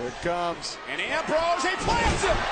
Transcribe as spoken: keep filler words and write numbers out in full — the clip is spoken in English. Here it comes. And Ambrose, he plants it!